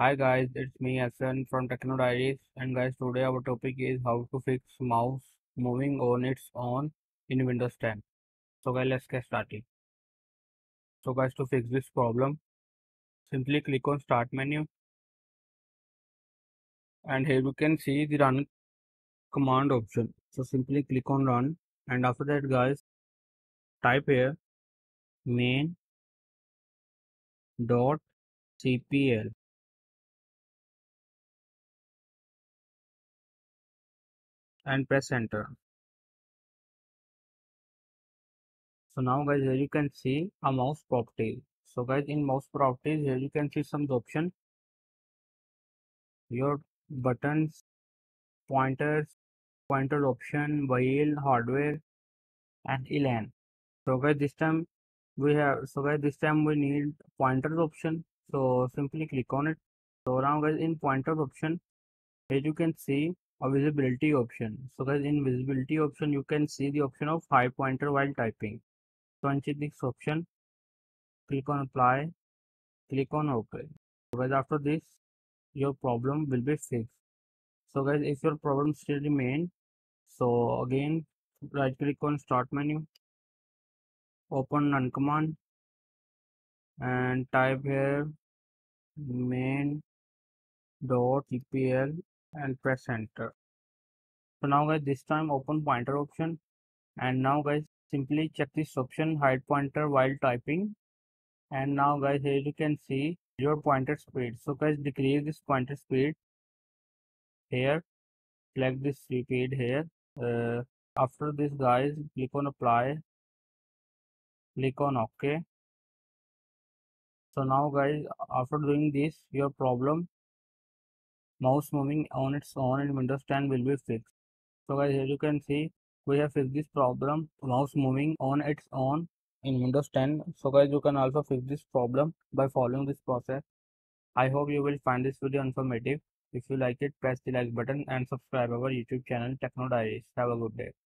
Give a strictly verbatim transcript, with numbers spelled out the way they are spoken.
Hi guys, it's me Asan from Techno Diaries, and guys, today our topic is how to fix mouse moving on its own in Windows ten. So guys, let's get started. So guys, to fix this problem, simply click on Start menu, and here you can see the Run command option. So simply click on Run, and after that guys, type here main dot c p l. And press enter. So now guys, here you can see a mouse property. So guys, in mouse properties, here you can see some options: your buttons, pointers, pointer option, wheel, hardware, and elan. So guys, this time we have so guys this time we need pointers option. So simply click on it. So now guys, in pointer option, here you can see a visibility option. So guys, in visibility option, you can see the option of high pointer while typing. So uncheck this option, click on apply, click on OK. So guys, after this, your problem will be fixed. So guys, if your problem still remains, so again right click on Start menu, open Run command, and type here main dot c p l and press enter. So now guys, this time open pointer option, and now guys, simply check this option, hide pointer while typing. And now guys, here you can see your pointer speed. So guys, decrease this pointer speed here, select this speed here. Uh, after this guys, click on apply, click on OK. So now guys, after doing this, your problem mouse moving on its own in Windows ten will be fixed. So guys, here you can see we have fixed this problem, mouse moving on its own in Windows ten. So guys, you can also fix this problem by following this process. I hope you will find this video informative. If you like it, press the like button and subscribe our YouTube channel Techno Diaries. Have a good day.